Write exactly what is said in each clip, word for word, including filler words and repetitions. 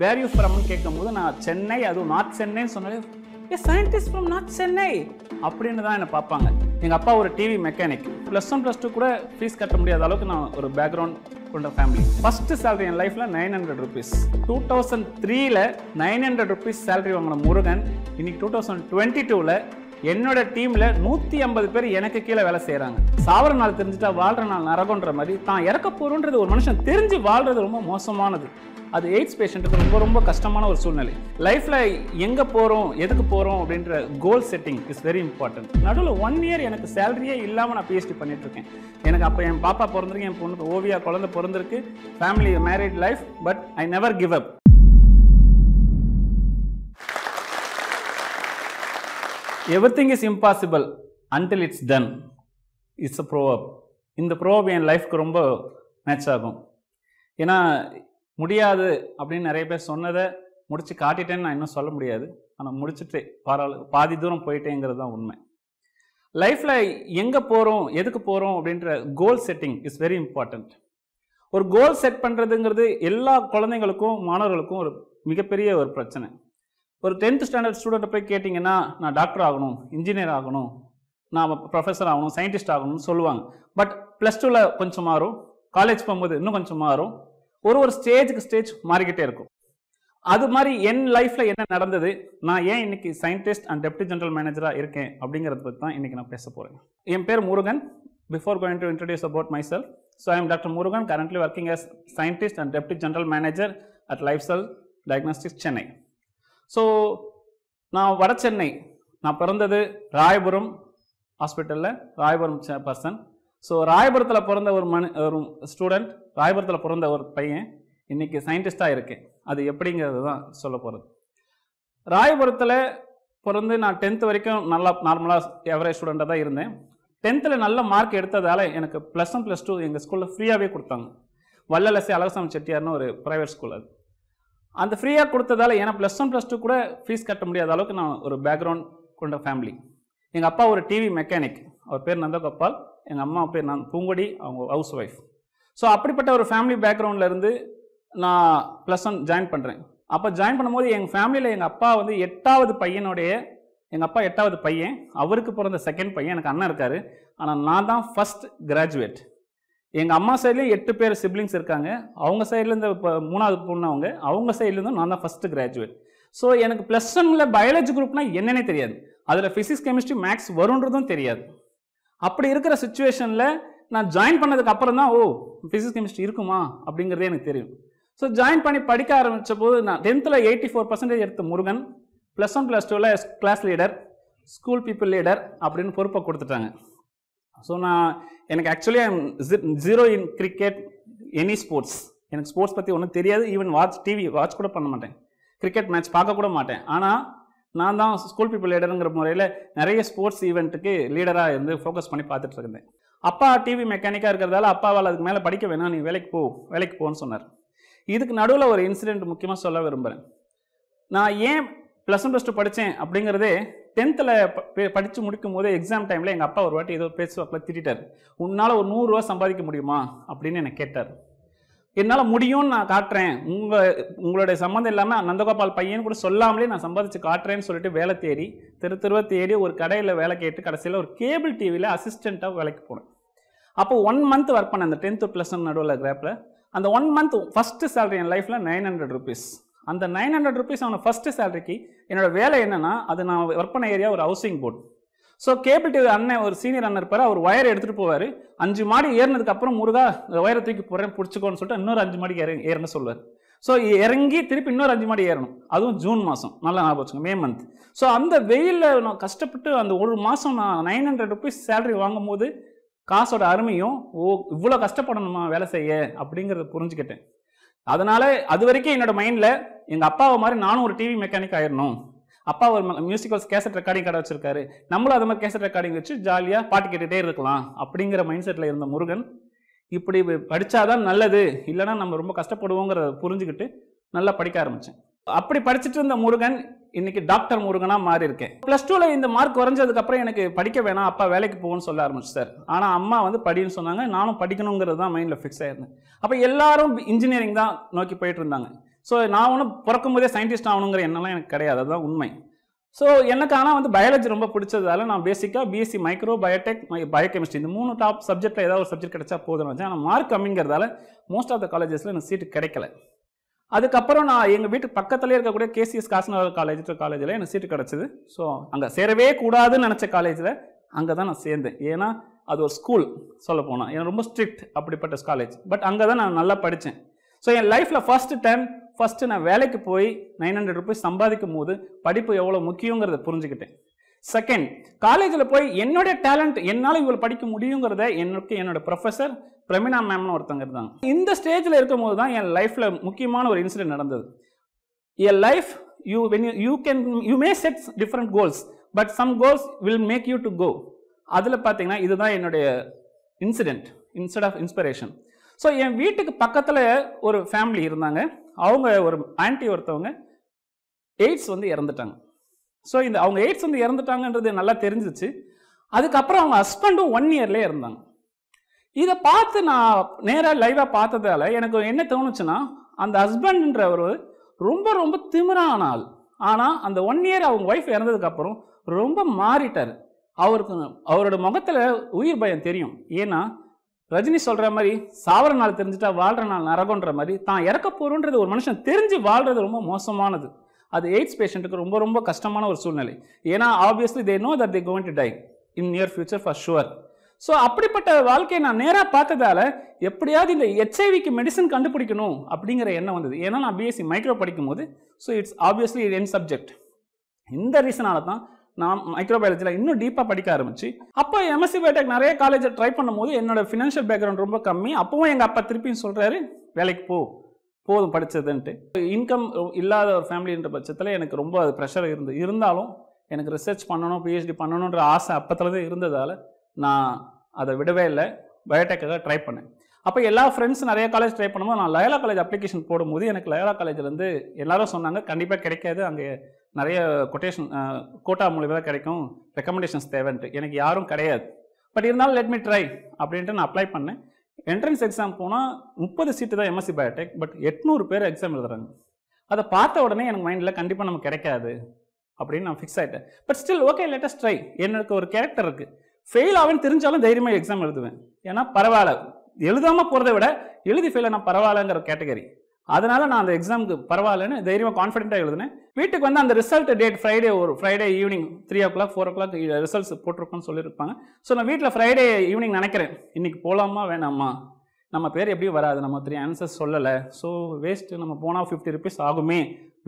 Where you from? Chennai, North Chennai. A scientist from North Chennai. My father is a T V mechanic. Plus one, plus two, fees cut a background family. First salary in life, nine hundred rupees. two thousand three, nine hundred rupees salary in Murugan. In two thousand twenty-two, என்னோட டீம்ல நூற்று ஐம்பது பேர் எனக்கு கீழ வேலை செய்றாங்க. சாவற நாள் தெரிஞ்சிட்டா வாழ்ற நாள் நரகம்ன்ற மாதிரி தான் இறக்க போறன்றது ஒரு மனுஷன் தெரிஞ்சு வாழ்றது ரொம்ப மோசமானது. அது எய்ட்ஸ் பேஷண்ட்க்கு ரொம்ப ரொம்ப கஷ்டமான ஒரு சூழ்நிலை. லைஃப்ல எங்க போறோம், எதுக்கு போறோம் அப்படிங்கற goal setting is very important. நடுவுல one year எனக்கு சாலரியே இல்லாம நான் PhD பண்ணிட்டு இருக்கேன். எனக்கு அப்ப என் பாப்பா பிறந்திருக்கு, என் பொண்ணு ஓவியா குழந்தை பிறந்திருக்கு. Family married life, but I never give up. Everything is impossible until it's done. It's a proverb. இந்த proverb என் லைஃப்க்கு ரொம்ப மேட்ச் ஆகும். ஏன்னா முடியாது அப்படின்னு நிறைய பேர் சொன்னதை முடிச்சு காட்டிட்டேன்னு நான் இன்னும் சொல்ல முடியாது. ஆனால் முடிச்சுட்டு பாதி தூரம் போயிட்டேங்கிறது தான் உண்மை. லைஃப்பில் எங்கே போகிறோம், எதுக்கு போகிறோம் அப்படின்ற goal setting is very important. ஒரு கோல் செட் பண்ணுறதுங்கிறது எல்லா குழந்தைங்களுக்கும் மாணவர்களுக்கும் ஒரு மிகப்பெரிய ஒரு பிரச்சனை. ஒரு டென்த் ஸ்டாண்டர்ட் ஸ்டூடெண்ட்டை போய் கேட்டிங்கன்னா நான் டாக்டர் ஆகணும், இன்ஜினியர் ஆகணும், நான் ப்ரொஃபஸர் ஆகணும், சயின்டிஸ்ட் ஆகணும்னு சொல்லுவாங்க. பட் ப்ளஸ் டூவில் கொஞ்சம் மாறும், காலேஜ் போகும்போது இன்னும் கொஞ்சம் மாறும். ஒரு ஒரு ஸ்டேஜுக்கு ஸ்டேஜ் மாறிக்கிட்டே இருக்கும். அது மாதிரி என் லைஃப்பில் என்ன நடந்தது, நான் ஏன் இன்றைக்கி சயின்டிஸ்ட் அண்ட் டெப்டி ஜெனரல் மேனேஜராக இருக்கேன் அப்படிங்கிறத பற்றி தான் இன்றைக்கி நான் பேச போகிறேன். என் பேர் Murugan. Before going to introduce about my self, so I am doctor Murugan, currently working as scientist and deputy general manager at life sell diagnostics Chennai. So நான் வட சென்னை, நான் பிறந்தது ராயபுரம் ஹாஸ்பிட்டலில், ராயபுரம் பர்சன். ஸோ ராயபுரத்தில் பிறந்த ஒரு மனு ஒரு ஸ்டூடெண்ட், ராயபுரத்தில் பிறந்த ஒரு பையன் இன்றைக்கி சயின்டிஸ்டாக இருக்கேன். அது எப்படிங்கிறது தான் சொல்ல போகிறது. ராயபுரத்தில் பிறந்து நான் டென்த்து வரைக்கும் நல்லா நார்மலாக எவரேஜ் ஸ்டூடெண்ட்டாக தான் இருந்தேன். டென்த்தில் நல்ல மார்க் எடுத்ததால் எனக்கு ப்ளஸ் ஒன் ப்ளஸ் டூ எங்கள் ஸ்கூலில் ஃப்ரீயாகவே கொடுத்தாங்க. வல்லலசி அழகசாமி செட்டியார்னு ஒரு ப்ரைவேட் ஸ்கூல். அது அந்த ஃப்ரீயாக கொடுத்ததால் ஏன்னா ப்ளஸ் ஒன் ப்ளஸ் டூ கூட ஃபீஸ் கட்ட முடியாத அளவுக்கு நான் ஒரு பேக்ரவுண்ட் கொண்ட ஃபேமிலி. எங்கள் அப்பா ஒரு டிவி மெக்கானிக், அவர் பேர் நந்தகோபால். எங்கள் அம்மா பேர் நான் பூங்கொடி, அவங்க ஹவுஸ் ஒய்ஃப். ஸோ அப்படிப்பட்ட ஒரு ஃபேமிலி பேக்ரவுண்ட்லேருந்து நான் ப்ளஸ் ஒன் ஜாயின் பண்ணுறேன். அப்போ ஜாயின் பண்ணும்போது எங்கள் ஃபேமிலியில் எங்கள் அப்பா வந்து எட்டாவது பையனுடைய எங்கள் அப்பா எட்டாவது பையன், அவருக்கு பிறந்த செகண்ட் பையன். எனக்கு அண்ணன் இருக்கார், ஆனால் நான் தான் ஃபஸ்ட் கிராஜுவேட். எங்கள் அம்மா சைட்லேயும் எட்டு பேர் சிப்ளிங்ஸ் இருக்காங்க. அவங்க சைட்லேருந்து இப்போ மூணாவது பொண்ணு அவங்க, அவங்க சைட்லேருந்தும் நான் தான் ஃபஸ்ட்டு கிராஜுவேட். ஸோ எனக்கு ப்ளஸ் ஒன்னில் பயாலஜி குரூப்னால் என்னன்னே தெரியாது, அதில் ஃபிசிக்ஸ் கெமிஸ்ட்ரி மேக்ஸ் வரும்ன்றதும் தெரியாது. அப்படி இருக்கிற சுச்சுவேஷனில் நான் ஜாயின் பண்ணதுக்கு அப்புறம் தான் ஓ ஃபிசிக்ஸ் கெமிஸ்ட்ரி இருக்குமா அப்படிங்கிறதே எனக்கு தெரியும். ஸோ ஜாயின் பண்ணி படிக்க ஆரம்பித்த போது நான் டென்த்தில் எயிட்டி ஃபோர் பர்சன்டேஜ் எடுத்த முருகன் ப்ளஸ் ஒன் ப்ளஸ் டூவில் class leader, school people leader அப்படின்னு பொறுப்பை கொடுத்துட்டாங்க. ஸோ நான் எனக்கு actually I'm zero in cricket, any sports. எனக்கு ஸ்போர்ட்ஸ் பற்றி ஒன்றும் தெரியாது. ஈவன் வாட்ச் டிவி வாட்ச் கூட பண்ண மாட்டேன், கிரிக்கெட் மேட்ச் பார்க்க கூட மாட்டேன். ஆனால் நான் தான் ஸ்கூல் பீப்புள் லீடருங்கிற முறையில் நிறைய ஸ்போர்ட்ஸ் ஈவெண்ட்டுக்கு லீடராக இருந்து ஃபோக்கஸ் பண்ணி பார்த்துட்டு இருந்தேன். அப்பா டிவி மெக்கானிக்காக இருக்கிறதால அப்பாவால் அதுக்கு மேலே படிக்க வேணாம், நீ வேலைக்கு போ வேலைக்கு போன்னு சொன்னார். இதுக்கு நடுவில் ஒரு இன்சிடென்ட் முக்கியமாக சொல்ல விரும்புகிறேன். நான் ஏன் ப்ளஸ் ஒன் ப்ளஸ் டூ படித்தேன் அப்படிங்கிறதே டென்த்தில் படித்து முடிக்கும் போது எக்ஸாம் டைமில் எங்கள் அப்பா ஒரு வாட்டி ஏதோ பேசுவாப்பில் திட்டார். உன்னால் ஒரு நூறுரூவா சம்பாதிக்க முடியுமா அப்படின்னு என்னை கேட்டார். என்னால் முடியும்னு நான் காட்டுறேன், உங்கள் உங்களுடைய சம்மந்தம் இல்லாமல் நந்தகோபால் பையன் கூட சொல்லாமலே நான் சம்பாதிச்சு காட்டுறேன்னு சொல்லிட்டு வேலை தேடி திரு திருவ தேடி ஒரு கடையில் வேலை கேட்டு கடைசியில் ஒரு கேபிள் டிவியில் அசிஸ்டண்ட்டாக வேலைக்கு போனேன். அப்போ ஒன் மந்த் ஒர்க் பண்ணேன் அந்த டென்த்து ப்ளஸ் ஒன் நடுவில் கிராப்பில். அந்த ஒன் மந்த் ஃபஸ்ட்டு சேலரி என் லைஃப்பில் நைன் ஹண்ட்ரட் ருபீஸ் அந்த நைன் ஹண்ட்ரட் ருபீஸ் அவனை ஃபஸ்ட்டு சேலரிக்கு என்னோடய வேலை என்னென்னா, அது நான் ஒர்க் பண்ண ஏரியா ஒரு housing board. So cable TV அண்ணன் ஒரு சீனியர் அண்ணன் இருப்பார், அவர் ஒயர் எடுத்துகிட்டு போவார். அஞ்சு மாடி ஏறினதுக்கப்புறம் முருகா ஒயரை தூக்கி போகிறேன் பிடிச்சிக்கோன்னு சொல்லிட்டு இன்னொரு அஞ்சு மாடி ஏற ஏறணும்னு சொல்லுவார். ஸோ இறங்கி திருப்பி இன்னொரு அஞ்சு மாடி ஏறணும், அதுவும் ஜூன் மாதம், நல்லா நான் போச்சுங்க மே மந்த். ஸோ அந்த வெயிலில் நான் கஷ்டப்பட்டு அந்த ஒரு மாதம் நான் நைன் ஹண்ட்ரட் ருபீஸ் சேலரி வாங்கும்போது காசோட அருமையும் ஓ இவ்வளோ கஷ்டப்படணுமா வேலை செய்ய அப்படிங்கிறத புரிஞ்சுக்கிட்டேன். அதனால் அது வரைக்கும் என்னோடய மைண்டில் எங்கள் அப்பாவை மாதிரி நானும் ஒரு டிவி மெக்கானிக் ஆயிடணும். அப்பா ஒரு மியூசிக்கல்ஸ் கேசட் ரெக்கார்டிங் கடை வச்சுருக்காரு, நம்மளும் அது மாதிரி கேசட் ரெக்கார்டிங் வச்சு ஜாலியாக பாட்டு கேட்டுகிட்டே இருக்கலாம் அப்படிங்கிற மைண்ட் செட்டில் இருந்த முருகன் இப்படி படித்தாதான் நல்லது, இல்லைனா நம்ம ரொம்ப கஷ்டப்படுவோங்கிறத புரிஞ்சுக்கிட்டு நல்லா படிக்க ஆரம்பித்தேன். அப்படி படிச்சுட்டு இருந்த முருகன் இன்றைக்கி டாக்டர் முருகனாக மாறி இருக்கேன். ப்ளஸ் டூவில் இந்த மார்க் குறைஞ்சதுக்கப்புறம் எனக்கு படிக்க வேணாம், அப்பா வேலைக்கு போகணும்னு சொல்ல ஆரம்பிச்சிட்டார். ஆனால் அம்மா வந்து படின்னு சொன்னாங்க, நானும் படிக்கணுங்கிறது தான் மைண்டில் ஃபிக்ஸ் ஆகிருந்தேன். அப்போ எல்லாரும் இன்ஜினியரிங் தான் நோக்கி போயிட்டு இருந்தாங்க. So, I am not a scientist, I am not a உண்மை. So, எனக்கான வந்து biology ரொம்ப பிடிச்சதால நான் பேசிக்கா B.Sc மைக்ரோ பயோடெக் பயோகெமிஸ்ட்ரி இந்த மூணு டாப் சப்ஜெக்ட்ல ஏதாவது ஒரு சப்ஜெக்ட் கிடைச்சா போதும் நான் நான் மார்க் கம்மிங்கறதால most of the collegesல எனக்கு சீட் கிடைக்கல அதுக்கு அப்புறம் நான் எங்க வீட்டு பக்கத்துலயே இருக்க கூட K C S காசனவர காலேஜ்ல காலேஜ்ல எனக்கு சீட் கிடைச்சது சோ அங்க சேரவே கூடாதுன்னு நினைச்ச காலேஜ்ல அங்க தான் நான் சேர்ந்தேன் ஏனா அது ஒரு ஸ்கூல் சொல்ல போனா எனக்கு ரொம்ப ஸ்ட்ரிக்ட் அப்படிப்பட்ட காலேஜ் பட் அங்க தான் நான் நல்லா படிச்சேன் சோ என் லைஃப்ல first time First, I paid nine hundred rupees for my work, I paid nine hundred rupees. Second, college, I paid my talent, my professor, Pramina Ma'am. In this stage, I paid my life, I paid my incident. Your life, you, when you, you, can, you may set different goals, but some goals will make you to go. That's why I paid my incident, instead of inspiration. So, I had a family in my house. அவங்க ஒரு anti ஒருத்தவங்க AIDS வந்து இறந்துட்டாங்க so இந்த அவங்க AIDS வந்து இறந்துட்டாங்கன்றது நல்லா தெரிஞ்சிச்சு அதுக்கு அப்புறம் அவங்க ஹஸ்பண்டும் one yearல இருந்தாங்க இத பார்த்து நான் நேரா லைவா பார்த்ததால எனக்கு என்ன தோணுச்சுனா அந்த ஹஸ்பண்ட்ன்றவர் ரொம்ப ரொம்ப திமிரான ஆள் ஆனா அந்த one year அவங்க வைஃப் இறந்ததுக்கு அப்புறம் ரொம்ப மாறிட்டார் அவருக்கு அவரோட முகத்துல உயிர் பயம் தெரியும் ஏனா ரஜினி சொல்ற மாதிரி சாவற நாள் தெரிஞ்சிட்டா வாழ்ற நாள் நரகம்ன்ற மாதிரி தான் இறக்க போறன்றது ஒரு மனுஷன் தெரிஞ்சு வாழ்றது ரொம்ப மோசமானது அது எய்ட்ஸ் பேஷண்ட்க்கு ரொம்ப ரொம்ப கஷ்டமான ஒரு சூழ்நிலை ஏனா obviously they know that they going to die in near future for sure so அப்படிப்பட்ட வாழ்க்கையை நான் நேரா பார்த்ததால எப்படியாவது இந்த H I V க்கு மெடிசன் கண்டுபிடிக்கணும் அப்படிங்கற எண்ணம் வந்தது ஏனா நான் B.Sc மைக்ரோ படிக்கும்போது so it's obviously an subject இந்த ரீசனால தான் நான் மைக்ரோபயாலஜில இன்னும் டீப்பா படிக்க ஆரம்பிச்சி அப்ப M.Sc பயோடெக் நிறைய காலேஜ் ட்ரை பண்ணும்போது என்னோட ஃபைனான்ஷியல் பேக்ரவுண்ட் ரொம்ப கம்மி அப்பவும் எங்க அப்பா திருப்பியும் சொல்றாரு வேலைக்கு போ போதும் படிச்சதுன்னு இன்கம் இல்லாத ஒரு ஃபேமிலின்ற பட்சத்துல எனக்கு ரொம்ப பிரஷர் இருந்து இருந்தாலும் எனக்கு ரிசர்ச் பண்ணனும் PhD பண்ணனும்ன்ற ஆசை அப்பத்தலதே இருந்ததால நான் அதை விடவே இல்ல பயோடெக்கா ட்ரை பண்ணேன் அப்ப எல்லா फ्रेंड्स நிறைய காலேஜ் ட்ரை பண்ணும்போது நான் லயலா காலேஜ் அப்ளிகேஷன் போடும்போது எனக்கு லயலா காலேஜ்ல இருந்து எல்லாரும் சொன்னாங்க கண்டிப்பா கிடைக்காது அங்க நிறைய கோட்டேஷன் கோட்டா மூலமா கிடைக்கும் ரெக்கமெண்டேஷன்ஸ் தேவன்ட்டு எனக்கு யாரும் கிடையாது பட் இருந்தாலும் let me try அப்படினு நான் அப்ளை பண்ணேன் என்ட்ரன்ஸ் எக்ஸாம் போனா முப்பது சீட் தான் M.Sc பயோடெக் பட் எட்நூறு பேர் எக்ஸாம் எழுதுறாங்க அத பார்த்த உடனே எனக்கு மைண்ட்ல கண்டிப்பா நமக்கு கிடைக்காது அப்படினு நான் ஃபிக்ஸ் ஆயிட்டேன் but still okay let us try எனக்கு ஒரு கரெக்டர் இருக்கு ஃபெயில் ஆவேன்னு தெரிஞ்சாலும் தைரியமா எக்ஸாம் எழுதுவேன் ஏனா பரவால எழுதாம போறதை விட எழுதி ஃபெயில் ஆனா பரவாலங்கற கேட்டகரி அதனால நான் அந்த எக்ஸாம்க்கு பரவாலன்னு தைரியமா கான்ஃபிடென்ட்டா எழுதினேன் வீட்டுக்கு வந்து அந்த ரிசல்ட் டேட் ஃப்ரைடே ஒரு Friday evening three o'clock four o'clock results போட்டுருப்பான்னு சொல்லிருப்பாங்க சோ நான் வீட்ல ஃப்ரைடே ஈவினிங் நினைக்கிறேன் இன்னைக்கு போலாமா வேணாமா நம்ம பேர் எப்படி வராது நம்ம three ஆன்சர்ஸ் சொல்லல சோ வேஸ்ட் நம்ம போனா fifty rupees ஆகுமே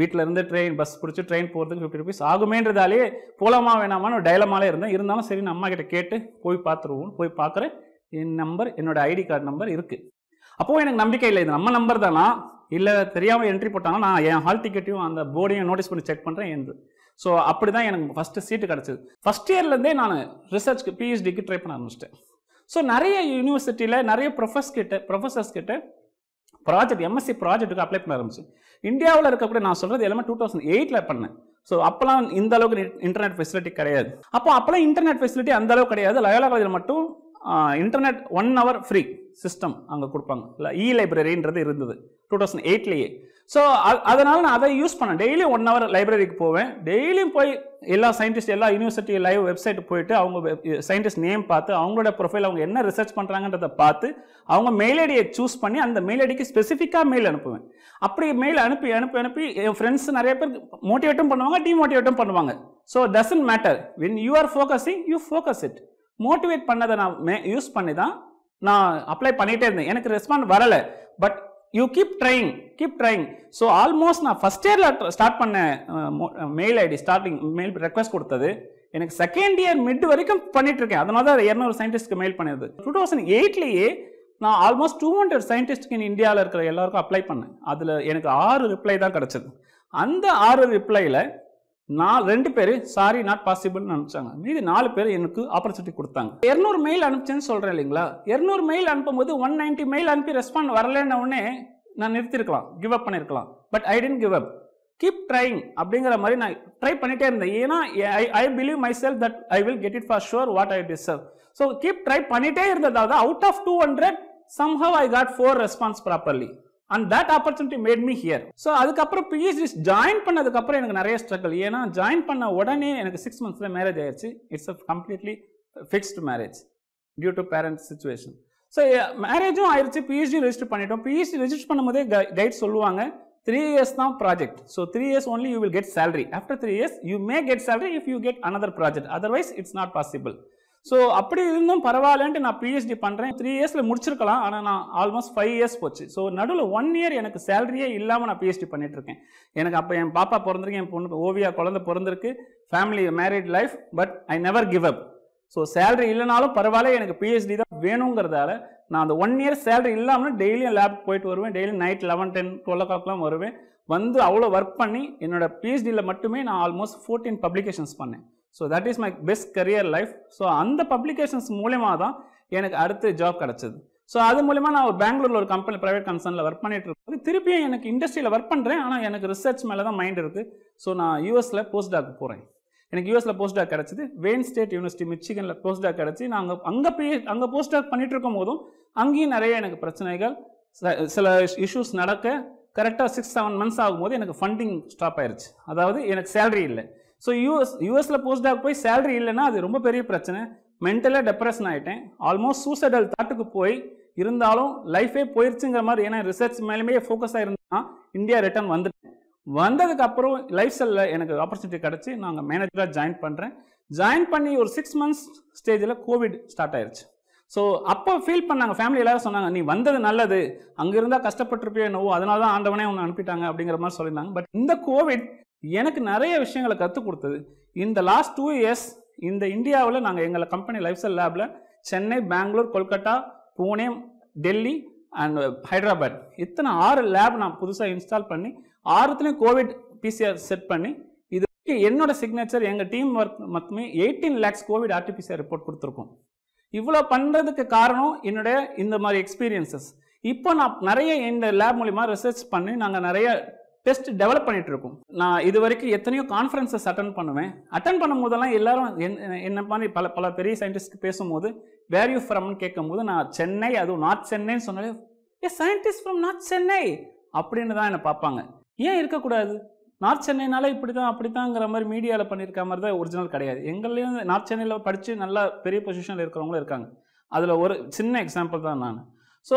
வீட்ல இருந்து ட்ரெயின் பஸ் புடிச்சு ட்ரெயின் போறதுக்கு fifty rupees ஆகுமேன்றதாலே போலாமா வேணாமான்னு டைலமால இருந்தேன் இருந்தாலும் சரி நான் அம்மா கிட்ட கேட்டு போய் பாத்துருவோம் போய் பார்க்கறேன் என் நம்பர் என்னோட ஐடி கார்டு நம்பர் இருக்கு அப்போ எனக்கு நம்பிக்கை இல்ல இது நம்ம நம்பர் தானா இல்ல தெரியாம என்ட்ரி போட்டாங்க நான் என் ஹால் டிக்கெட்டையும் அந்த போர்டையும் நோட்டீஸ் பண்ணி செக் பண்றேன் என்று சோ அப்படி தான் எனக்கு ஃபர்ஸ்ட் சீட் கிடைச்சது ஃபர்ஸ்ட் இயர்ல இருந்தே நான் ரிசர்ச்க்கு PhD க்கு ட்ரை பண்ண ஆரம்பிச்சேன் சோ நிறைய யுனிவர்சிட்டில நிறைய ப்ரொஃபஸ் கிட்ட ப்ரொஃபசர்ஸ் கிட்ட ப்ராஜெக்ட் M.Sc ப்ராஜெக்ட்க்கு அப்ளை பண்ண ஆரம்பிச்சேன் இந்தியாவுல இருக்க கூட நான் சொல்றது எல்லாமே two thousand eightல பண்ணேன் சோ அப்பலாம் இந்த அளவுக்கு இன்டர்நெட் ஃபெசிலிட்டி கிடையாது அப்போ அப்பலாம் இன்டர்நெட் ஃபெசிலிட்டி அந்த அளவுக்கு கிடையாது லயோலா காலேஜ்ல மட்டும் internet one hour free system அங்க கொடுப்பாங்க இல்ல ஈ லைப்ரரின்றது இருந்தது two thousand eightலயே சோ அதனால நான் அதை யூஸ் பண்ணேன் டெய்லி one hour லைப்ரரிக்கு போவேன் டெய்லியும் போய் எல்லா சயின்டிஸ்ட் எல்லா யுனிவர்சிட்டி லைவ் வெப்சைட் போயிட்டு அவங்க சயின்டிஸ்ட் நேம் பார்த்து அவங்களோட ப்ரொஃபைல் அவங்க என்ன ரிசர்ச் பண்றாங்கன்றத பார்த்து அவங்க மெயில் ஐடியை சூஸ் பண்ணி அந்த மெயில் ஐடிக்கு ஸ்பெசிஃபிக்கா மெயில் அனுப்புவேன் அப்படி மெயில் அனுப்பி அனுப்பி அனுப்பி என் ஃப்ரெண்ட்ஸ் நிறைய பேர் மோட்டிவேட்டும் பண்ணுவாங்க டிமோட்டிவேட்டும் பண்ணுவாங்க so doesn't matter when you are focusing you focus it motivate பண்ணத நான் யூஸ் பண்ணி தான் நான் அப்ளை பண்ணிட்டே இருந்தேன் எனக்கு ரெஸ்பான்ஸ் வரல but you keep trying keep trying so almost நான் ஃபர்ஸ்ட் இயர்ல ஸ்டார்ட் பண்ண mail ID starting mail request கொடுத்தது எனக்கு செகண்ட் இயர் மிட் வரைக்கும் பண்ணிட்டு இருக்கேன் அதனால தான் இருநூறு சயின்டிஸ்ட்க்கு மெயில் பண்ணியது two thousand eightலயே நான் ஆல்மோஸ்ட் two hundred சயின்டிஸ்ட்க்கு இன் இந்தியால இருக்கிற எல்லாருக்கும் அப்ளை பண்ணேன் அதுல எனக்கு six ரிப்ளை தான் கிடைச்சது அந்த six ரிப்ளைல நான் ரெண்டு பேர் சாரி நாட் பாசிபிள்னு அனுப்பிச்சாங்க மீதி நாலு பேர் எனக்கு ஆப்பர்ச்சுனிட்டி கொடுத்தாங்க two hundred மெயில் அனுப்பிச்சேன்னு சொல்றேன் இல்லீங்களா two hundred மெயில் அனுப்பும்போது one ninety மெயில் அனுப்பி ரெஸ்பான்ஸ் வரலன்ன உடனே நான் நிறுத்தி இருக்கலாம் கிவ் அப் பண்ணிருக்கலாம் but I did give up keep trying அப்படிங்கற மாதிரி நான் ட்ரை பண்ணிட்டே இருந்தேன் ஏனா I believe my self that I will get it for sure what I deserve so keep try பண்ணிட்டே இருந்ததால out of two hundred somehow I got four response properly And that opportunity made me here. So, after P H D join I struggle. I joined for six months marriage. It's a completely fixed marriage due to parents' situation. So, marriage I P H D register. P H D register guide three years now project. So, three years only you will get salary. After three years, you may get salary if you get another project. Otherwise, it's not possible. So, அப்படி இருந்தும் பரவாயில்லைன்னு நான் P H D பண்றேன் three years ல முடிச்சிரலாம் ஆனா நான் almost five years போச்சு சோ நடுவுல one year எனக்கு salary-ஏ இல்லாம நான் P H D பண்ணிட்டு இருக்கேன் எனக்கு அப்ப என் பாப்பா பிறந்திருக்கு என் பொண்ணு ஓவியா குழந்தை பிறந்திருக்கு family married life but I never give up so salary இல்லனாலும் பரவாயில்லை எனக்கு P H D தான் வேணும்ங்கறதால நான் அந்த one year salary இல்லாம டெய்லி லேப் போயிட்டு வருவேன் daily night eleven ten twelve o'clock வருவேன் வந்து அவ்வளவு work பண்ணி என்னோட P H D ல மட்டுமே நான் ஆல்மோஸ்ட் fourteen publications பண்ணேன். So that is my best career life. So on the publications மூலமா தான் எனக்கு அடுத்த job கிடைச்சது. So அது மூலமா நான் ஒரு பெங்களூர்ல ஒரு கம்பெனி பிரைவேட் கன்சர்ன்ல வர்க் பண்ணிட்டு இருக்கேன். திருப்பி எனக்கு இண்டஸ்ட்ரியில வர்க் பண்றேன் ஆனா எனக்கு ரிசர்ச் மேல தான் மைண்ட் இருக்கு. So நான் U S ல போஸ்ட் டாக் போறேன். எனக்கு U S ல போஸ்ட் டாக் கிடைச்சது. வேன் ஸ்டேட் யுனிவர்சிட்டி மிச்சிகன்ல போஸ்ட் டாக் கிடைச்சி நான் அங்க அங்க போஸ்ட் டாக் பண்ணிட்டு இருக்கும்போது அங்கேயும் நிறைய எனக்கு பிரச்சனைகள் சில இஷ்யூஸ் நடக்க கரெக்ட்டா six seven months ஆகும்போது எனக்கு ஃபண்டிங் ஸ்டாப் ஆயிருச்சு. அதாவது எனக்கு salary இல்லை. So U S U S la post doc poi salary illana adu romba periya prachana mentally depression aiten almost suicidal thought ku poi irundalum life e poirchunga mari ena research melame focus a irundha India return vandhutten vandaduk appo life cell la enak opportunity kadachi naanga manager ah join pandren join panni or six months stage la covid start airuchu so appo feel pannanga family ellarum sonnanga nee vandadu nalladhu anga irundha kashtapattirpiyo enno adanal dhaan aandavane unna anupitanga abingra mari solranga but inda covid எனக்கு நிறைய விஷயங்களை கத்து கொடுத்தது இந்த last two years இந்த இந்தியாவுல நாங்க எங்க கம்பெனி லைஃப்ஸ்டைல் லேப்ல சென்னை பெங்களூர் கொல்கத்தா புனே டெல்லி அண்ட் ஹைதராபாத் இத்தனை ஆறு லேப் நான் புதுசா இன்ஸ்டால் பண்ணி ஆறுத்துலயும் COVID P C R set பண்ணி இதுக்கு என்னோட சிக்னேச்சர் எங்க டீம் வர்க் மொத்தமே eighteen lakhs COVID R T P C R report கொடுத்திருக்கோம் இவ்ளோ பண்றதுக்கு காரணம் என்னோட இந்த மாதிரி எக்ஸ்பீரியன்சஸ் இப்போ நான் நிறைய இந்த லேப் மூலமா ரிசர்ச் பண்ணி நாங்க நிறைய test develop பண்ணிட்டு இருக்கோம் நான் இதுவரைக்கும் எத்தனையோ கான்ஃபரன்சஸ் அட்டெண்ட் பண்ணுவேன் அட்டெண்ட் பண்ணும்போதெல்லாம் எல்லாரும் என்ன மாதிரி பல பல பெரிய சயின்டிஸ்ட் பேசும்போது where you from ன்னு கேட்கும்போது நான் சென்னை அது நார்த் சென்னைன்னு சொன்னாலே a scientist from north Chennai அப்படினு தான் என்ன பாப்பாங்க ஏன் இருக்க கூடாது நார்த் சென்னைனால இப்படி தான் அப்படி தான்ங்கற மாதிரி மீடியால பண்ணிருக்க மாதிரி தான் ஒரிஜினல் கிடையாது எங்களையும் நார்த் சென்னையில படிச்சு நல்ல பெரிய பொசிஷன்ல இருக்கறவங்க இருக்காங்க அதுல ஒரு சின்ன எக்ஸாம்பிள் தான் நான் சோ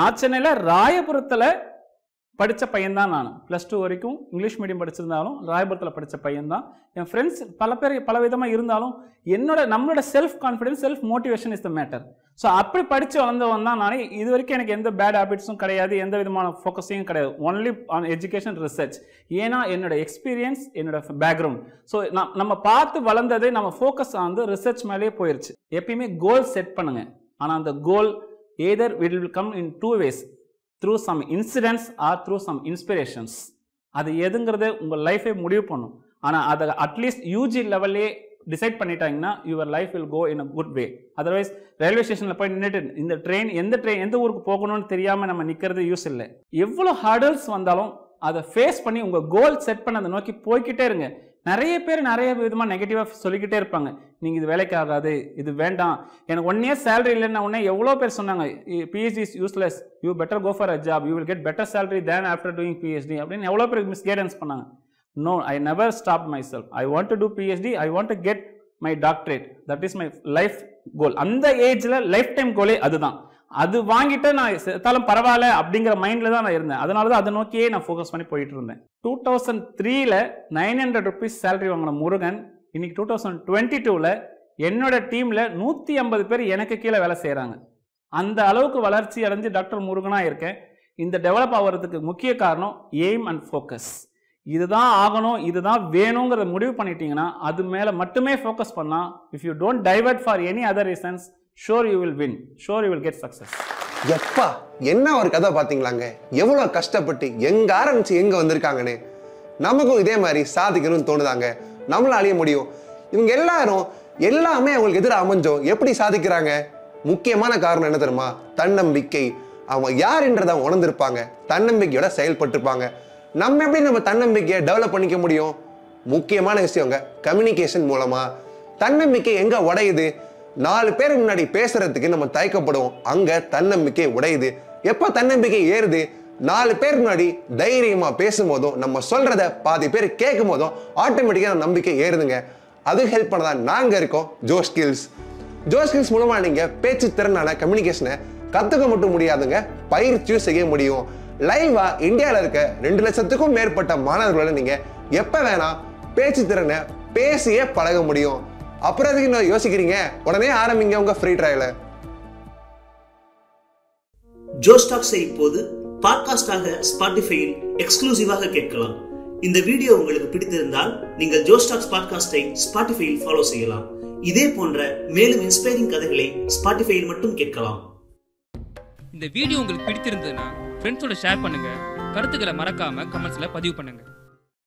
நார்த் சென்னையில ராயபுரத்துல படிச்ச பையன் தான் நான் பிளஸ் டூ வரைக்கும் இங்கிலீஷ் மீடியம் படிச்சிருந்தாலும் ராயபுரத்தில் படித்த பையன் தான் என் ஃப்ரெண்ட்ஸ் பல பேர் பல விதமாக இருந்தாலும் என்னோட நம்மளோட self confidence self motivation is the matter so அப்படி படித்து வளர்ந்தவன் தான் நான் இது வரைக்கும் எனக்கு எந்த பேட் ஹேபிட்ஸும் கிடையாது எந்த விதமான ஃபோக்கஸையும் கிடையாது ஒன்லி ஆன் எஜுகேஷன் ரிசர்ச் ஏன்னா என்னோட எக்ஸ்பீரியன்ஸ் என்னோட பேக்ரவுண்ட் ஸோ நான் நம்ம பார்த்து வளர்ந்ததே நம்ம ஃபோக்கஸ் வந்து ரிசர்ச் மேலேயே போயிடுச்சு எப்பயுமே கோல் செட் பண்ணுங்கள் ஆனால் அந்த கோல் either it will come in two ways through some incidents or through some inspirations அது எதுங்கிறதே உங்க லைஃபை முடிவு பண்ணும் ஆனா அத அட்லீஸ்ட் யூஜி லெவல்லே டிசைட் பண்ணிட்டாங்கன்னா your life will go in a good way otherwise railway ஸ்டேஷன்ல போய் நின்னுட்டு இந்த ட்ரெயின் எந்த ட்ரெயின் எந்த ஊருக்கு போகணும்னு தெரியாம நம்ம நிக்கிறது யூஸ் இல்லை எவ்வளவு ஹார்டல்ஸ் வந்தாலும் அதை ஃபேஸ் பண்ணி உங்க கோல் செட் பண்ண அதை நோக்கி போய்கிட்டே இருங்க நிறைய பேர் நிறைய விதமாக நெகட்டிவாக சொல்லிக்கிட்டே இருப்பாங்க நீங்கள் இது வேலைக்கு ஆகாது இது வேண்டாம் எனக்கு ஒன் இயர் சேலரி இல்லைன்னா உடனே எவ்வளோ பேர் சொன்னாங்க P H D is useless you better go for a job you will get better salary then after doing P H D அப்படின்னு எவ்வளோ பேர் மிஸ்கைடன்ஸ் பண்ணாங்க no I never stop my self I want to do P H D I want to get my doctorate that is my life goal அந்த ஏஜில் life time கோலே அதுதான் அது வாங்கிட்டு நான் செத்தாலும் பரவாயில்ல அப்படிங்கிற மைண்ட்ல தான் நான் இருந்தேன் அதனால தான் அதை நோக்கியே நான் ஃபோக்கஸ் பண்ணி போயிட்டு இருந்தேன் டூ தௌசண்ட் த்ரீல நைன் ஹண்ட்ரட் ருபீஸ் சேலரி வாங்கின முருகன் இன்னைக்கு டூ தௌசண்ட் டுவெண்ட்டி டூல என்னோட டீம்ல நூற்றி ஐம்பது பேர் எனக்கு கீழே வேலை செய்யறாங்க அந்த அளவுக்கு வளர்ச்சி அடைஞ்சு டாக்டர் முருகனா இருக்கேன் இந்த டெவலப் ஆகிறதுக்கு முக்கிய காரணம் எய்ம் அண்ட் ஃபோக்கஸ் இதுதான் ஆகணும் இதுதான் வேணுங்கிறத முடிவு பண்ணிட்டீங்கன்னா அது மேல மட்டுமே ஃபோக்கஸ் பண்ணா if you don't divert for any other reasons sure you will win sure you will get success எப்பா என்ன ஒரு கதை பாத்தீங்களாங்க எவ்வளவு கஷ்டப்பட்டு எங்க ஆரம்பிச்சு எங்க வந்திருக்காங்கன்னு நமக்கும் இதே மாதிரி சாதிக்கணும்னு தோணுதாங்க நம்மளாலேயே முடியும் இவங்க எல்லாரும் எல்லாமே அவங்களுக்கு எதிராக அமைஞ்சோம் எப்படி சாதிக்கிறாங்க முக்கியமான காரணம் என்ன தெரியுமா தன்னம்பிக்கை அவங்க யாருன்றதை அவங்க உணர்ந்திருப்பாங்க தன்னம்பிக்கையோட செயல்பட்டுருப்பாங்க நம்ம எப்படி நம்ம தன்னம்பிக்கையை டெவலப் பண்ணிக்க முடியும் முக்கியமான விஷயங்க கம்யூனிகேஷன் மூலமா தன்னம்பிக்கை எங்க உடையுது நாலு பேர் முன்னாடி பேசுறதுக்கு நம்ம தயக்கப்படுவோம் அங்க தன்னம்பிக்கை உடையுது எப்ப தன்னம்பிக்கை ஏறுது நாலு பேர் முன்னாடி தைரியமா பேசும்போதும் நம்ம சொல்றத பாதி பேர் கேட்கும் போதும் ஆட்டோமேட்டிக்கா நம்ம நம்பிக்கை ஏறுதுங்க. அது ஹெல்ப் பண்ணதான் நாங்க இருக்கோம் ஜோஷ் ஸ்கில்ஸ். ஜோஷ் ஸ்கில்ஸ் மூலமா நீங்க பேச்சு திறனான கம்யூனிகேஷனை கத்துக்க மட்டும் முடியாதுங்க, பயிற்சியும் செய்ய முடியும். லைவா இந்தியாவில் இருக்க ரெண்டு லட்சத்துக்கும் மேற்பட்ட மாணவர்களோட நீங்க எப்ப வேணா பேச்சு திறனை பேசியே பழக முடியும். அப்புறம் அதுக்கு இன்னும் யோசிக்கிறீங்க, உடனே ஆரம்பிங்க உங்க ஃப்ரீ ட்ரையலை. ஜோஷ் டாக்ஸை இப்போது பாட்காஸ்டாக ஸ்பாட்டிஃபையில் எக்ஸ்க்ளூசிவாக கேட்கலாம். இந்த வீடியோ உங்களுக்கு பிடித்திருந்தால் நீங்கள் ஜோஷ் டாக்ஸ் பாட்காஸ்டை ஸ்பாட்டிஃபையில் ஃபாலோ செய்யலாம். இதே போன்ற மேலும் இன்ஸ்பைரிங் கதைகளை ஸ்பாட்டிஃபையில் மட்டும் கேட்கலாம். இந்த வீடியோ உங்களுக்கு பிடித்திருந்ததுன்னா ஃப்ரெண்ட்ஸோட ஷேர் பண்ணுங்க. கருத்துக்களை மறக்காம கமெண்ட்ஸ்ல பதிவு பண்ணுங்க.